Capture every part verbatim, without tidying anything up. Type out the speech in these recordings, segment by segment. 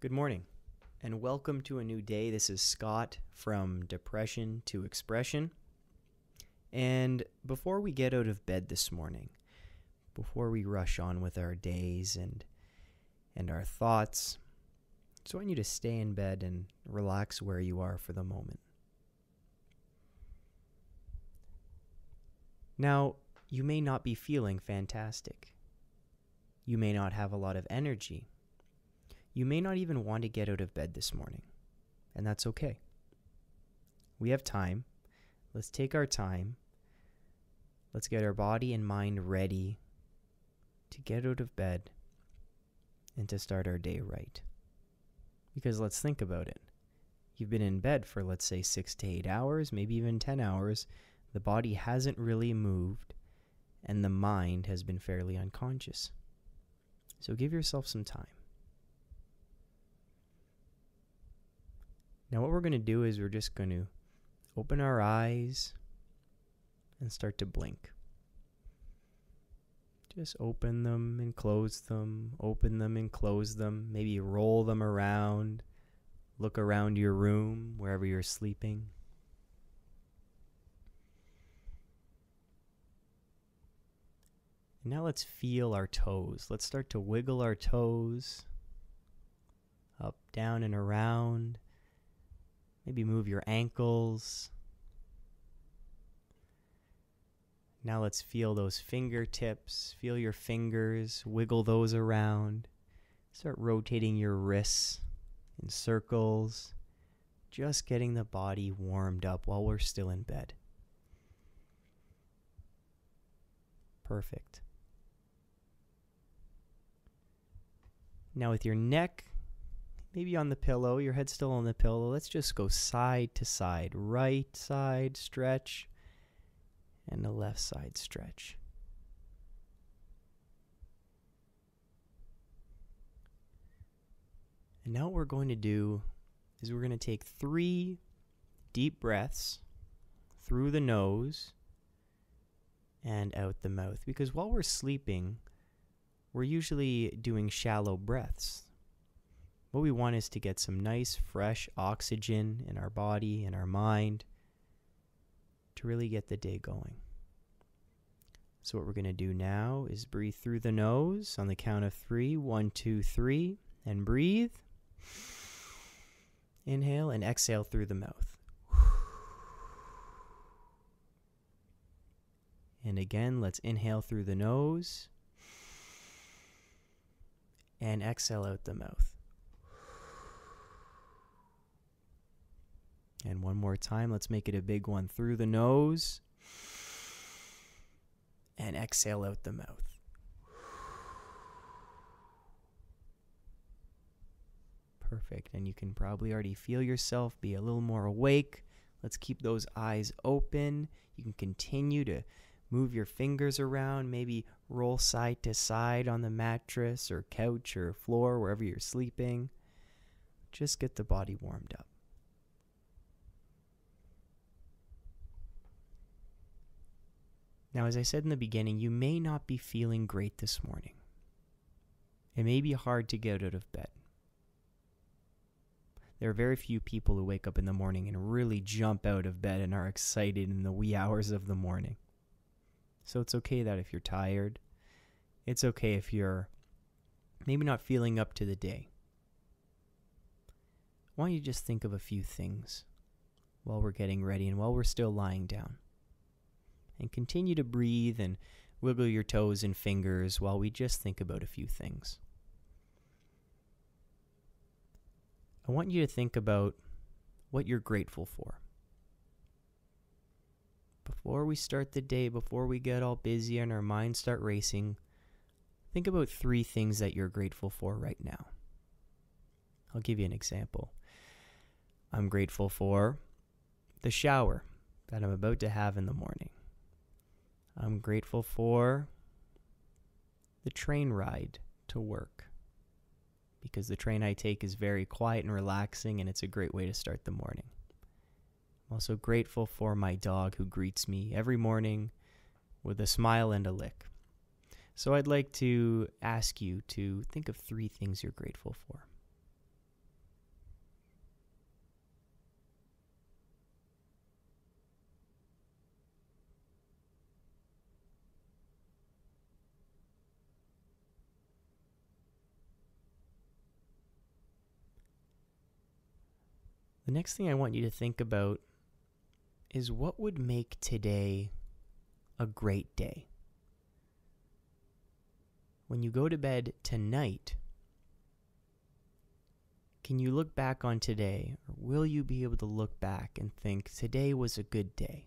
Good morning, and welcome to a new day. This is Scott from Depression to Expression. And before we get out of bed this morning, before we rush on with our days and and our thoughts, I just want you to stay in bed and relax where you are for the moment. Now, you may not be feeling fantastic. You may not have a lot of energy. You may not even want to get out of bed this morning, and that's okay. We have time. Let's take our time. Let's get our body and mind ready to get out of bed and to start our day right. Because let's think about it. You've been in bed for, let's say, six to eight hours, maybe even ten hours. The body hasn't really moved, and the mind has been fairly unconscious. So give yourself some time. Now what we're going to do is we're just going to open our eyes and start to blink. Just open them and close them, open them and close them, maybe roll them around, look around your room, wherever you're sleeping. And now let's feel our toes. Let's start to wiggle our toes up, down, and around. Maybe move your ankles. Now let's feel those fingertips. Feel your fingers. Wiggle those around. Start rotating your wrists in circles. Just getting the body warmed up while we're still in bed. Perfect. Now with your neck, maybe on the pillow, your head's still on the pillow. Let's just go side to side. Right side stretch and the left side stretch. And now what we're going to do is we're going to take three deep breaths through the nose and out the mouth. Because while we're sleeping, we're usually doing shallow breaths. What we want is to get some nice, fresh oxygen in our body, in our mind, to really get the day going. So what we're going to do now is breathe through the nose on the count of three. One, two, three, and breathe. Inhale and exhale through the mouth. And again, let's inhale through the nose and exhale out the mouth. And one more time, let's make it a big one. Through the nose and exhale out the mouth. Perfect. And you can probably already feel yourself be a little more awake. Let's keep those eyes open. You can continue to move your fingers around, maybe roll side to side on the mattress or couch or floor, wherever you're sleeping. Just get the body warmed up. Now, as I said in the beginning, you may not be feeling great this morning. It may be hard to get out of bed. There are very few people who wake up in the morning and really jump out of bed and are excited in the wee hours of the morning. So it's okay that if you're tired, it's okay if you're maybe not feeling up to the day. Why don't you just think of a few things while we're getting ready and while we're still lying down. And continue to breathe and wiggle your toes and fingers while we just think about a few things. I want you to think about what you're grateful for. Before we start the day, before we get all busy and our minds start racing, think about three things that you're grateful for right now. I'll give you an example. I'm grateful for the shower that I'm about to have in the morning. I'm grateful for the train ride to work, because the train I take is very quiet and relaxing, and it's a great way to start the morning. I'm also grateful for my dog, who greets me every morning with a smile and a lick. So I'd like to ask you to think of three things you're grateful for. The next thing I want you to think about is what would make today a great day. When you go to bed tonight, can you look back on today, or will you be able to look back and think, today was a good day?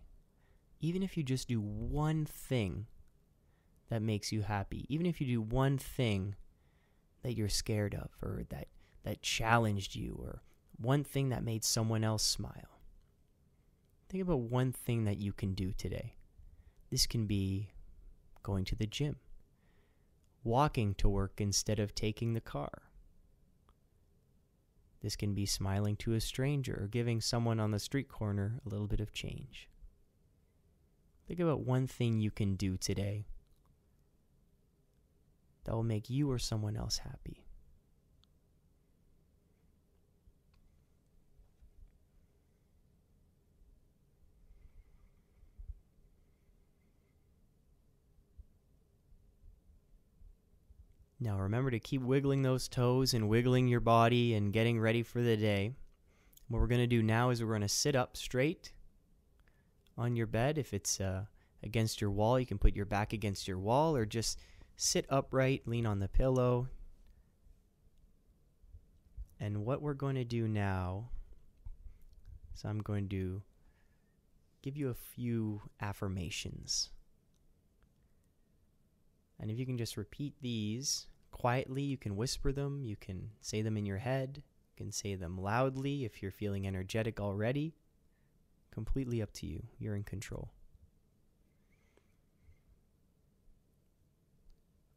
Even if you just do one thing that makes you happy, even if you do one thing that you're scared of, or that, that challenged you, or one thing that made someone else smile. Think about one thing that you can do today. This can be going to the gym, walking to work instead of taking the car. This can be smiling to a stranger or giving someone on the street corner a little bit of change. Think about one thing you can do today that will make you or someone else happy. Now remember to keep wiggling those toes and wiggling your body and getting ready for the day. What we're going to do now is we're going to sit up straight on your bed. If it's uh, against your wall, you can put your back against your wall or just sit upright, lean on the pillow. And what we're going to do now is I'm going to give you a few affirmations. And if you can just repeat these quietly, you can whisper them, you can say them in your head, you can say them loudly if you're feeling energetic already. Completely up to you. You're in control.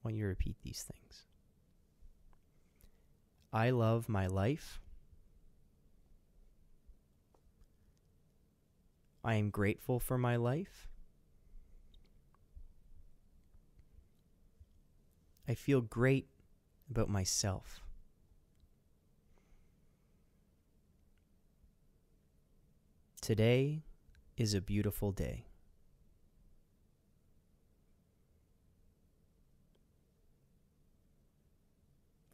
I want you to repeat these things. I love my life. I am grateful for my life. I feel great about myself. Today is a beautiful day.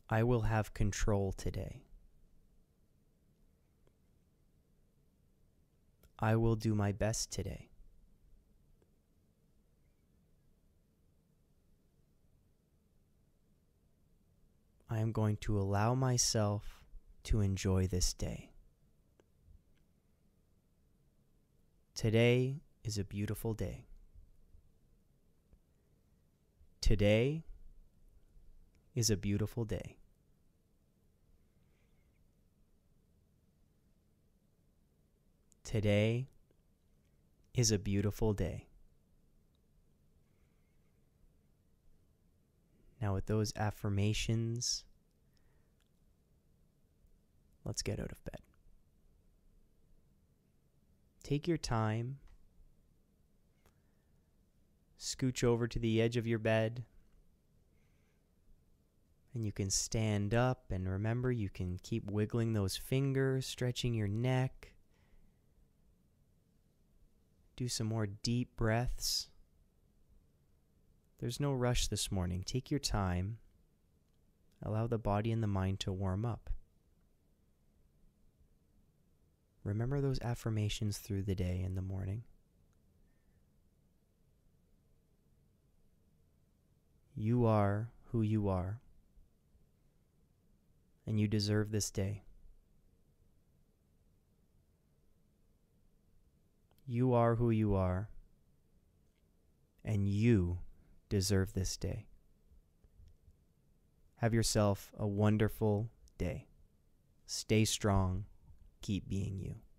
I will have control today. I will do my best today. I am going to allow myself to enjoy this day. Today is a beautiful day. Today is a beautiful day. Today is a beautiful day. Now with those affirmations, let's get out of bed. Take your time, scooch over to the edge of your bed, and you can stand up, and remember you can keep wiggling those fingers, stretching your neck. Do some more deep breaths. There's no rush this morning. Take your time. Allow the body and the mind to warm up. Remember those affirmations through the day in the morning. You are who you are, and you deserve this day. You are who you are, and you deserve this day. Have yourself a wonderful day. Stay strong. Keep being you.